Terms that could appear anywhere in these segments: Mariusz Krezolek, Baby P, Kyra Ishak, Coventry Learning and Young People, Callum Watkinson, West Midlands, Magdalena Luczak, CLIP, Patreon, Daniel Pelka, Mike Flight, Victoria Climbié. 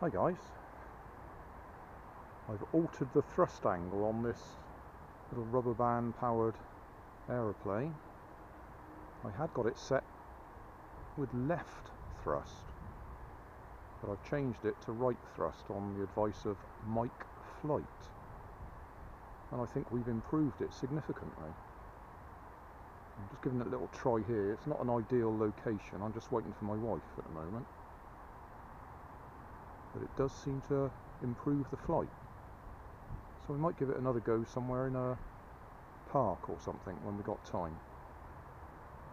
Hi guys, I've altered the thrust angle on this little rubber band powered aeroplane. I had got it set with left thrust, but I've changed it to right thrust on the advice of Mike Flight, and I think we've improved it significantly. I'm just giving it a little try here. It's not an ideal location, I'm just waiting for my wife at the moment. But it does seem to improve the flight. So we might give it another go somewhere in a park or something when we got time.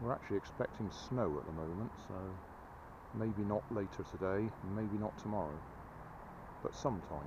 We're actually expecting snow at the moment, so maybe not later today, maybe not tomorrow, but sometime.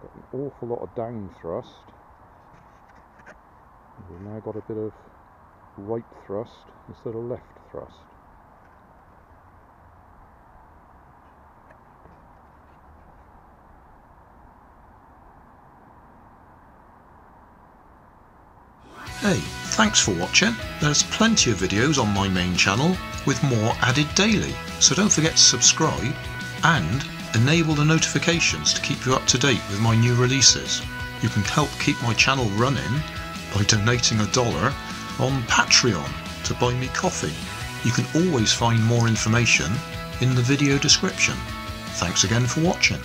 Got an awful lot of down thrust. We've now got a bit of right thrust instead of left thrust. Hey, thanks for watching. There's plenty of videos on my main channel with more added daily, so don't forget to subscribe and enable the notifications to keep you up to date with my new releases. You can help keep my channel running by donating $1 on Patreon to buy me coffee. You can always find more information in the video description. Thanks again for watching.